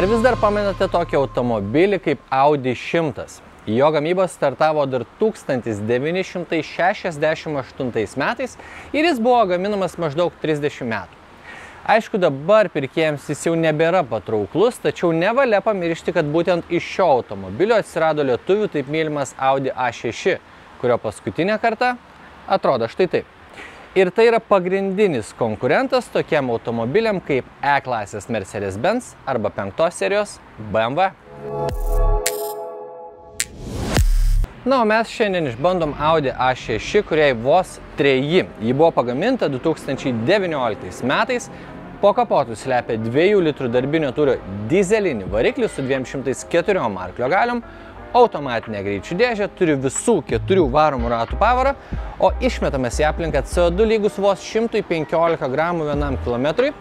Ar vis dar pamenate tokį automobilį kaip Audi 100? Jo gamyba startavo dar 1968 metais ir jis buvo gaminamas maždaug 30 metų. Aišku, dabar pirkėjams jis jau nebėra patrauklus, tačiau nevalia pamiršti, kad būtent iš šio automobilio atsirado lietuvių taip mylimas Audi A6, kurio paskutinę kartą atrodo štai taip. Ir tai yra pagrindinis konkurentas tokiam automobiliam kaip E-klasės Mercedes-Benz arba penktos serijos BMW. Na, o mes šiandien išbandom Audi A6, kuriai vos treji. Ji buvo pagaminta 2019 metais, po kapotu slepia 2 litrų darbinio turio dizelinį variklį su 204 arklio galiom, automatinė greičių dėžė, turi visų 4 varomų ratų pavarą, o išmetamas į aplinką CO2 lygus vos 115 gramų vienam kilometrui,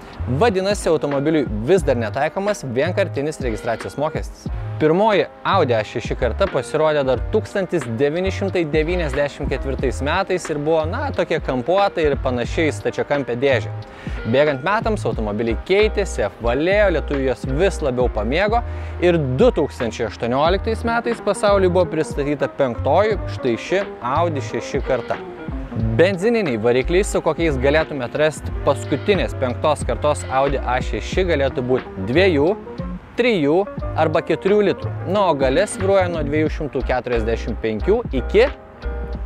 vadinasi automobiliui vis dar netaikomas vienkartinis registracijos mokestis. Pirmoji Audi A6 karta pasirodė dar 1994 metais ir buvo, na, tokia kampuota ir panašiai stačiakampė dėžė. Bėgant metams automobiliai keitėsi, apvalėjo, lietuvių jos vis labiau pamėgo ir 2018 metais pasauliui buvo pristatyta penktoji, štai ši Audi 6 karta. Benzininiai varikliai, su kokiais galėtume atrasti paskutinės penktos kartos Audi A6, galėtų būti 2, 3 arba 4 litrų. Na, o galia svyruoja nuo 245 iki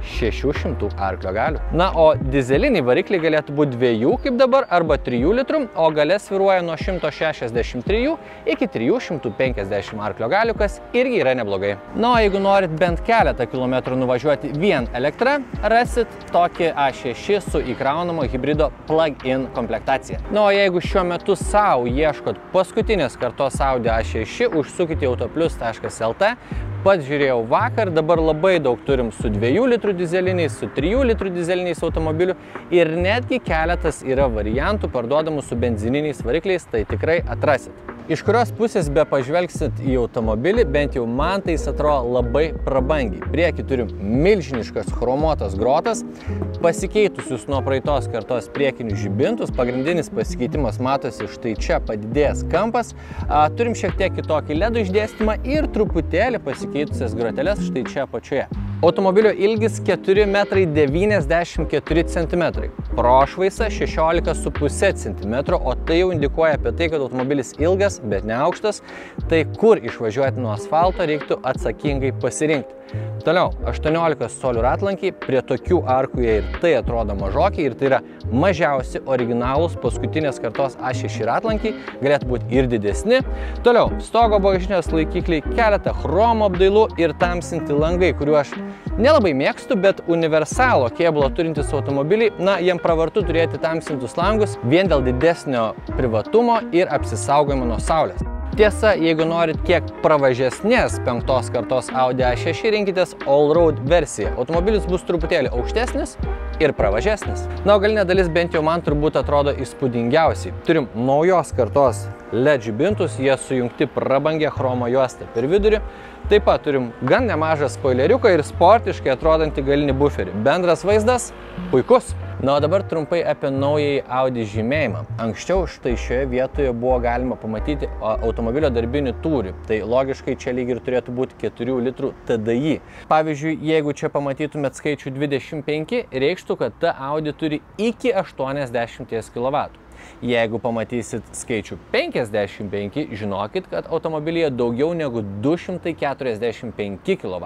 600 arklio galių. Na, o dizeliniai varikliai galėtų būti 2, kaip dabar, arba 3 litrų, o galia svyruoja nuo 163 iki 350 arklio galių, kas irgi yra neblogai. Na, o jeigu norit bent keletą kilometrų nuvažiuoti vien elektrą, rasit tokį A6 su įkraunamo hibrido plug-in komplektacija. Na, o jeigu šiuo metu sau ieškot paskutinės kartos Audi A6, užsukite autoplius.lt. Pats žiūrėjau vakar, dabar labai daug turim su 2 litrų dizeliniais, su 3 litrų dizeliniais automobilių ir netgi keletas yra variantų parduodamų su benzininiais varikliais, tai tikrai atrasit. Iš kurios pusės be pažvelgsit į automobilį, bent jau man tai jis atrodo labai prabangiai. Priekį turim milžiniškas chromuotas grotas, pasikeitusius nuo praeitos kartos priekinius žibintus, pagrindinis pasikeitimas matosi štai čia padidėjęs kampas, turim šiek tiek kitokį ledų išdėstymą ir truputėlį pasikeitusias groteles štai čia apačioje. Automobilio ilgis 4,94 m, prošvaisa 16,5 cm, o tai jau indikuoja apie tai, kad automobilis ilgas, bet ne aukštas, tai kur išvažiuoti nuo asfalto reiktų atsakingai pasirinkti. Toliau, 18 colių ratlankiai, prie tokių arkų jie ir tai atrodo mažokiai ir tai yra mažiausi originalūs paskutinės kartos A6 ratlankiai, galėtų būti ir didesni. Toliau, stogo bagažinės laikikliai, keletą chromo apdailų ir tamsinti langai, kuriuo aš nelabai mėgstu, bet universalo kėbulo turintis automobiliai, na, jiem pravartu turėti tamsintus langus vien dėl didesnio privatumo ir apsisaugojimo nuo saulės. Tiesa, jeigu norit kiek pravažesnės penktos kartos Audi A6, rinkitės Allroad versiją. Automobilis bus truputėlį aukštesnis ir pravažesnis. Na, o galinė dalis bent jau man turbūt atrodo įspūdingiausiai. Turim naujos kartos LED žibintus, jie sujungti prabangią chromo juostą per vidurį. Taip pat turim gan nemažą spoileriuką ir sportiškai atrodantį galinį buferį. Bendras vaizdas puikus. Na, o dabar trumpai apie naująjį Audi žymėjimą. Anksčiau štai šioje vietoje buvo galima pamatyti automobilio darbinį tūrį. Tai logiškai čia lyg ir turėtų būti 4 litrų TDI. Pavyzdžiui, jeigu čia pamatytumėt skaičių 25, reikštų, kad ta Audi turi iki 80 kW. Jeigu pamatysit skaičių 55, žinokit, kad automobilyje daugiau negu 245 kW.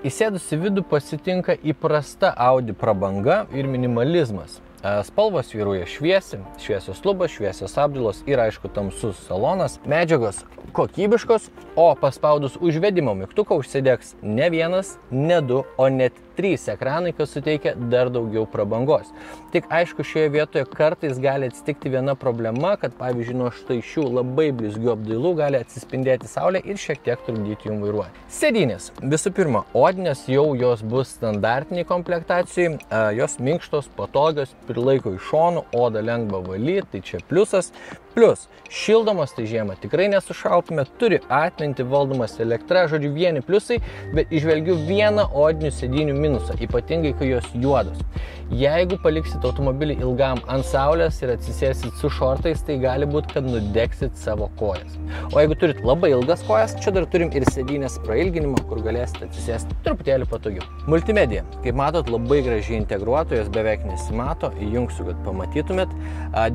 Įsėdusi vidų pasitinka įprasta Audi prabanga ir minimalizmas. Spalvos vyruoja šviesios lubos, šviesios apdailos ir, aišku, tamsus salonas. Medžiagos kokybiškos, o paspaudus užvedimo mygtuką užsidegs ne 1, ne 2, o net 3 ekranai, kas suteikia dar daugiau prabangos. Tik aišku, šioje vietoje kartais gali atsitikti viena problema, kad pavyzdžiui nuo štai šių labai blizgių apdailų gali atsispindėti saulė ir šiek tiek trukdyti jums vairuoti. Sėdynės. Visų pirma, odinės jau jos bus standartiniai komplektacijai, jos minkštos, patogios, prilaiko iš šonų, oda lengva valyti, tai čia pliusas. Plius, šildomos, tai žiemą tikrai nesušaltume, turi atmintį, valdomas elektra, žodžiu vieni pliusai, bet įžvelgiu vieną odinių sėdynių minusą, ypatingai kai jos juodos. Jeigu paliksit automobilį ilgam ant saulės ir atsisėsit su šortais, tai gali būti, kad nudegsit savo kojas. O jeigu turit labai ilgas kojas, čia dar turim ir sėdynės prailginimą, kur galėsit atsisėsti truputėlį patogiau. Multimedija. Kaip matot, labai gražiai integruoto, jos beveik nesimato, įjungsiu, kad pamatytumėt.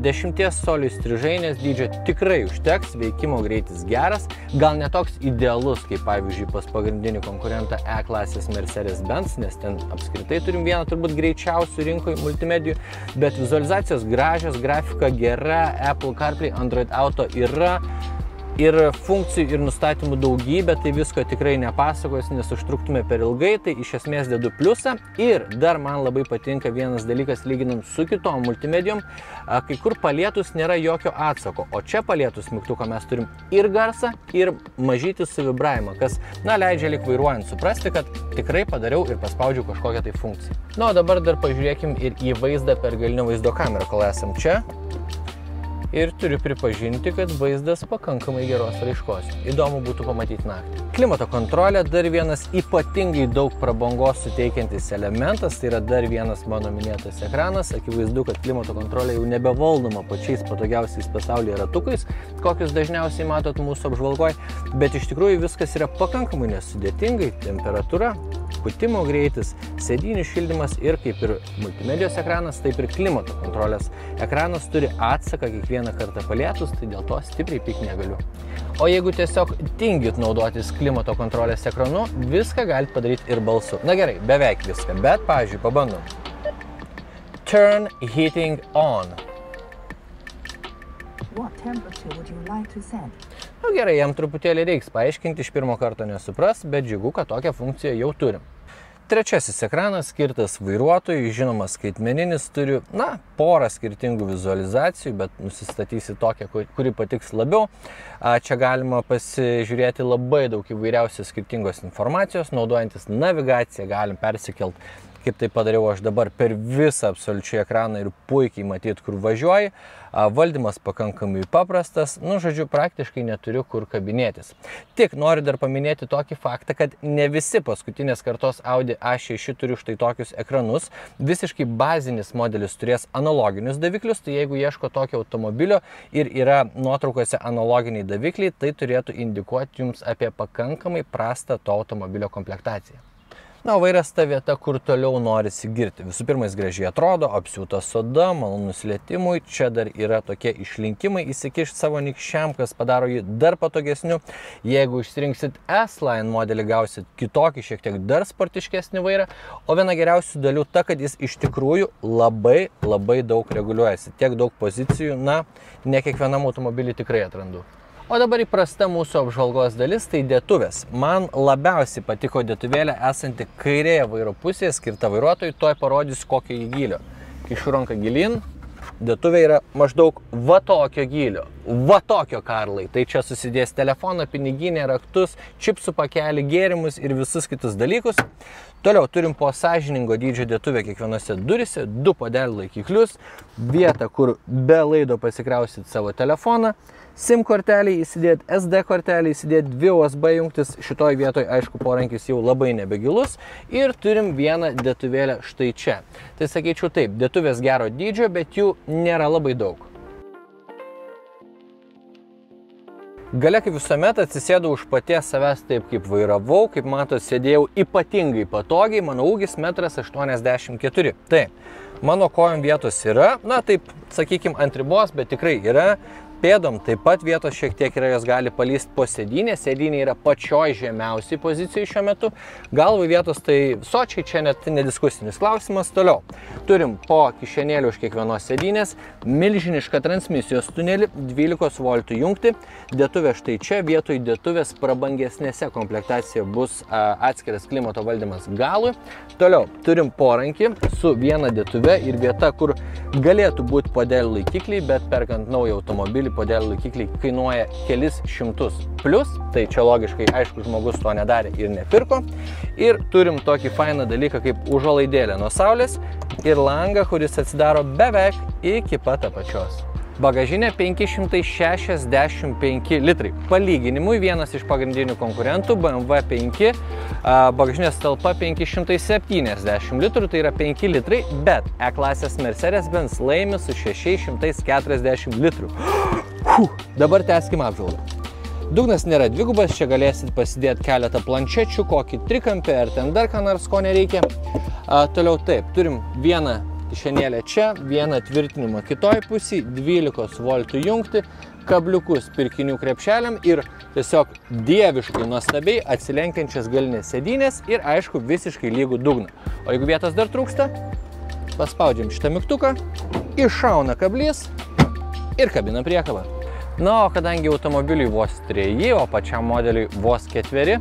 10 colių įstrižainė dydžio tikrai užteks, veikimo greitis geras, gal netoks idealus kaip pavyzdžiui pas pagrindinį konkurentą E-klasės Mercedes-Benz, nes ten apskritai turim vieną turbūt greičiausių rinkoje multimedijų, bet vizualizacijos gražios, grafika gera, Apple CarPlay, Android Auto yra. Ir funkcijų ir nustatymų daugybė, tai visko tikrai nepasakos, nes užtruktume per ilgai, tai iš esmės dedu pliusą. Ir dar man labai patinka vienas dalykas, lyginant su kitom multimedijom, kai kur palietus nėra jokio atsako, o čia palietus mygtuką mes turim ir garsą, ir mažytį suvibravimą, kas, na, leidžia lyg vairuojant suprasti, kad tikrai padariau ir paspaudžiau kažkokią tai funkciją. Na, o dabar dar pažiūrėkim ir į vaizdą per galinio vaizdo kamerą, kol esam čia. Ir turiu pripažinti, kad vaizdas pakankamai geros raiškos. Įdomu būtų pamatyti naktį. Klimato kontrolė dar vienas ypatingai daug prabangos suteikiantis elementas. Tai yra dar vienas mano minėtas ekranas. Akivaizdu, kad klimato kontrolė jau nebevaldoma pačiais patogiausiais pasaulyje ratukais, kokius dažniausiai matot mūsų apžvalgoj. Bet iš tikrųjų viskas yra pakankamai nesudėtingai. Temperatūra, pūtimo greitis, sėdynių šildymas ir kaip ir multimedijos ekranas, taip ir klimato kontrolės ekranas turi atsaką kiekvieną kartą palietus, tai dėl to stipriai pykt negaliu. O jeigu tiesiog tingit naudotis klimato kontrolės ekranu, viską galite padaryti ir balsu. Na gerai, beveik viską, bet, pavyzdžiui, pabandom. Turn heating on. Na gerai, jam truputėlį reiks paaiškinti, iš pirmo karto nesupras, bet džiugu, kad tokią funkciją jau turim. Trečiasis ekranas skirtas vairuotojui, žinomas skaitmeninis, turiu, na, porą skirtingų vizualizacijų, bet nusistatysi tokią, kuri patiks labiau. Čia galima pasižiūrėti labai daug įvairiausios skirtingos informacijos, naudojantis navigaciją galim persikelt, kaip tai padariau aš dabar, per visą absoliučiai ekraną ir puikiai matyt, kur važiuoji. Valdymas pakankamai paprastas, nu, žodžiu, praktiškai neturiu kur kabinėtis. Tik noriu dar paminėti tokį faktą, kad ne visi paskutinės kartos Audi A6 turi štai tokius ekranus. Visiškai bazinis modelis turės analoginius daviklius, tai jeigu ieško tokio automobilio ir yra nuotraukose analoginiai davikliai, tai turėtų indikuoti jums apie pakankamai prastą to automobilio komplektaciją. Na, vairas ta vieta, kur toliau norisi girti. Visų pirma, gražiai atrodo, apsiūta soda, malonus lietimui. Čia dar yra tokie išlinkimai įsikišti savo nikščiam, kas padaro jį dar patogesniu. Jeigu išsirinksit S-Line modelį, gausit kitokį, šiek tiek dar sportiškesnį vairą. O viena geriausių dalių ta, kad jis iš tikrųjų labai daug reguliuojasi. Tiek daug pozicijų, na, ne kiekvienam automobilį tikrai atrandu. O dabar įprasta mūsų apžvalgos dalis, tai dėtuvės. Man labiausiai patiko dėtuvėlė esanti kairėje vairo pusėje, skirta vairuotojui, toj parodysiu kokio jį gylio. Kišu ranką gilin, dėtuvė yra maždaug va tokio gylio, va tokio, Karlai. Tai čia susidės telefoną, piniginę, raktus, čipsų pakelį, gėrimus ir visus kitus dalykus. Toliau turim po sąžiningo dydžio dėtuvę kiekvienose duryse, 2 podelių laikiklius, vietą, kur be laido pasikrausit savo telefoną, SIM kortelį įsidėt, SD kortelį įsidėt, 2 USB jungtis, šitoj vietoj, aišku, porankis jau labai nebegilus, ir turim vieną dėtuvėlę štai čia. Tai sakyčiau taip, dėtuvės gero dydžio, bet jų nėra labai daug. Gale, kaip visuomet, atsisėdau už paties savęs taip, kaip vairavau, kaip matot, sėdėjau ypatingai patogiai, mano ūgis 1,84 m. Tai, mano kojom vietos yra, na taip, sakykime, ant ribos, bet tikrai yra. pėdom taip pat vietos šiek tiek yra, jos gali palysti po sėdynę. Sėdynė yra pačioj žemiausiai pozicijai šiuo metu. Galvai vietos tai sočiai, čia net nediskusinis klausimas. Toliau turim po kišenėlių už kiekvienos sėdynės, milžinišką transmisijos tunelį, 12 voltų jungti, dėtuvė štai čia, vietoj dėtuvės prabangesnėse komplektacija bus atskiras klimato valdymas galui. Toliau turim porankį su viena dėtuve ir vieta, kur galėtų būti podelių laikikliai, bet perkant naują automobilį podelių laikikliai kainuoja kelis šimtus plus, tai čia logiškai aišku žmogus to nedarė ir nepirko. Ir turim tokį fainą dalyką kaip užuolaidėlė nuo saulės ir langą, kuris atsidaro beveik iki pat apačios. Bagažinė 565 litrai. Palyginimui vienas iš pagrindinių konkurentų BMW 5 bagažinės talpa 570 litrų, tai yra 5 litrai, bet E-klasės Mercedes-Benz laimi su 640 litrų. Dabar tęskime apžvalgą. Dugnas nėra dvigubas, čia galėsit pasidėti keletą planšečių, kokį trikampį ar ten dar ką nors, ko nereikia. Toliau taip, turim vieną kišenėlę čia, vieną tvirtinimą kitoj pusėj, 12 voltų jungti, kabliukus pirkinių krepšeliam ir tiesiog dieviškai nuostabiai atsilenkiančias galinės sėdynės ir aišku visiškai lygų dugną. O jeigu vietos dar trūksta, paspaudžiam šitą mygtuką, iššauna kablys ir kabinam priekabą. Na, o kadangi automobiliui vos 3, o pačiam modeliui vos 4,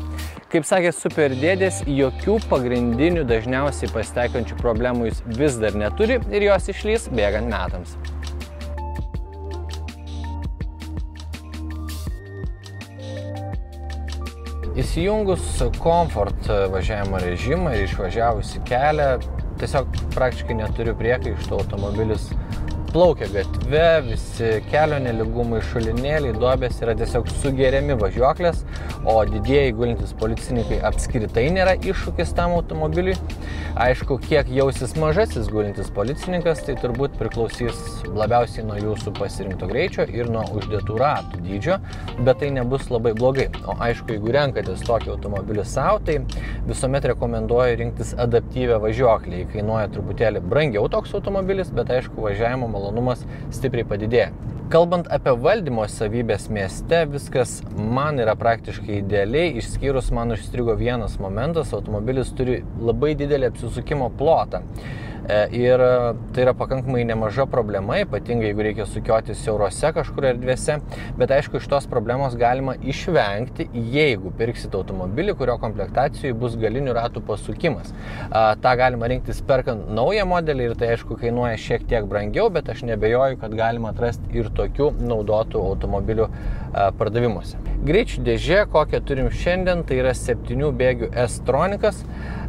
kaip sakė super dėdės, jokių pagrindinių dažniausiai pasitaikančių problemų jis vis dar neturi ir jos išlys bėgant metams. Įsijungus komfort važiavimo režimą ir išvažiavusi kelią, tiesiog praktiškai neturiu priekaištų, automobilis plaukia gatve, visi kelio nelygumai, šulinėliai, duobės yra tiesiog sugeriami važiuoklės, o didieji gulintys policininkai apskritai nėra iššūkis tam automobiliui. Aišku, kiek jausis mažasis gulintis policininkas, tai turbūt priklausys labiausiai nuo jūsų pasirinkto greičio ir nuo uždėtų ratų dydžio, bet tai nebus labai blogai. O aišku, jeigu renkatės tokį automobilį savo, tai visuomet rekomenduoju rinktis adaptyvę važiuoklį. Jį kainuoja truputėlį brangiau toks automobilis, bet aišku, važiavimo malonumas stipriai padidėja. Kalbant apie valdymo savybės mieste, viskas man yra praktiškai idealiai, išskyrus man užstrigo vienas momentas, automobilis turi labai didelį apsisukimo plotą. Ir tai yra pakankamai nemaža problema, ypatingai jeigu reikia sukioti siaurose kažkur erdvėse, bet aišku, iš tos problemos galima išvengti, jeigu pirksite automobilį, kurio komplektacijoje bus galinių ratų pasukimas. Ta galima rinktis perkant naują modelį ir tai aišku kainuoja šiek tiek brangiau, bet aš neabejoju, kad galima atrasti ir tokių naudotų automobilių pardavimuose. Greičių dėžė, kokią turim šiandien, tai yra 7 bėgių S-tronikas.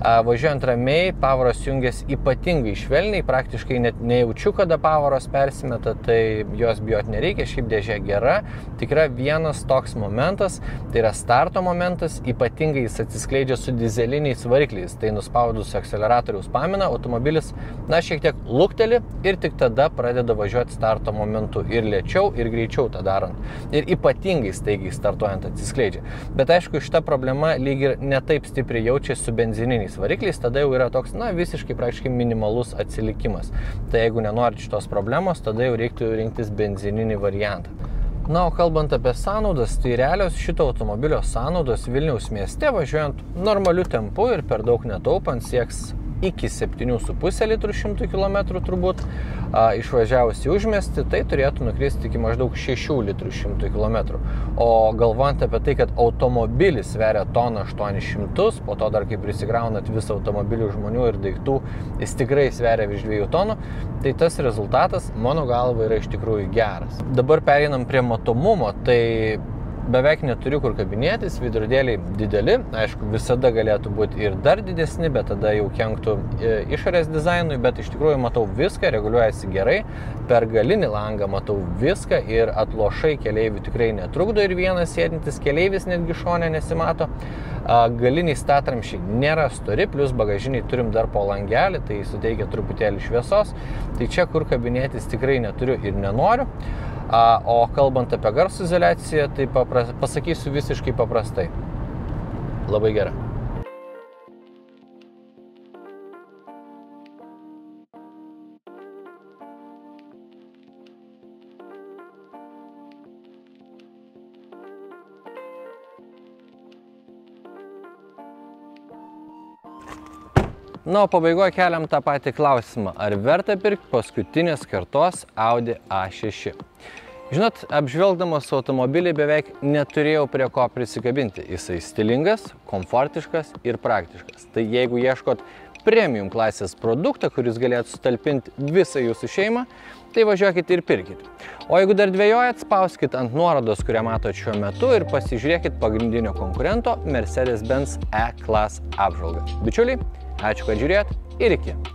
Važiuojant ramiai, pavaros jungiasi ypatingai švelniai, praktiškai net nejaučiu, kada pavaros persimeta, tai jos bijoti nereikia, šiaip dėžė gera. Tik yra vienas toks momentas, tai yra starto momentas, ypatingai jis atsiskleidžia su dizeliniais varikliais, tai nuspaudus akseleratoriaus paminą, automobilis, na, šiek tiek lukteli ir tik tada pradeda važiuoti starto momentu ir lėčiau, ir greičiau tą darant. Ir ypatingai staigiai starto atsiskleidžia. Bet aišku, šita problema lyg ir netaip stipriai jaučiasi su benzininiais varikliais, tada jau yra toks, na, visiškai praktiškai minimalus atsilikimas. Tai jeigu nenorit šitos problemos, tada jau reiktų rinktis benzininį variantą. Na, o kalbant apie sąnaudas, tai realios šito automobilio sąnaudos Vilniaus mieste važiuojant normaliu tempu ir per daug netaupant sieks iki 7,5 litrų 100 km turbūt, išvažiavusi užmesti, tai turėtų nukristi iki maždaug 6 litrų 100 km. O galvant apie tai, kad automobilis sveria toną 800, po to dar kaip prisigraunat visą automobilių žmonių ir daiktų, jis tikrai sveria virš 2 tonų, tai tas rezultatas mano galva yra iš tikrųjų geras. Dabar pereinam prie matomumo, tai beveik neturiu kur kabinėtis, vidurdėliai dideli, aišku, visada galėtų būti ir dar didesni, bet tada jau kenktų išorės dizainui, bet iš tikrųjų matau viską, reguliuojasi gerai, per galinį langą matau viską ir atlošai keleivių tikrai netrukdo ir vienas sėdintis keleivis netgi šone nesimato. Galiniai statramšiai nėra stori, plus bagažiniai turim dar po langelį, tai suteikia truputėlį šviesos, tai čia kur kabinėtis tikrai neturiu ir nenoriu. O kalbant apie garso izoliaciją, tai pasakysiu visiškai paprastai. Labai gera. Na, o pabaigoje keliam tą patį klausimą, ar verta pirkti paskutinės kartos Audi A6. Žinot, apžvelgdamas automobilį beveik neturėjau prie ko prisikabinti. Jisai stilingas, komfortiškas ir praktiškas. Tai jeigu ieškot premium klasės produktą, kuris galėtų sutalpinti visą jūsų šeimą, tai važiuokit ir pirkit. O jeigu dar dvejojat, spauskit ant nuorodos, kurią matot šiuo metu ir pasižiūrėkit pagrindinio konkurento Mercedes-Benz E-klas apžvalgą. Bičiuliai, ačiū, kad žiūrėjot ir iki.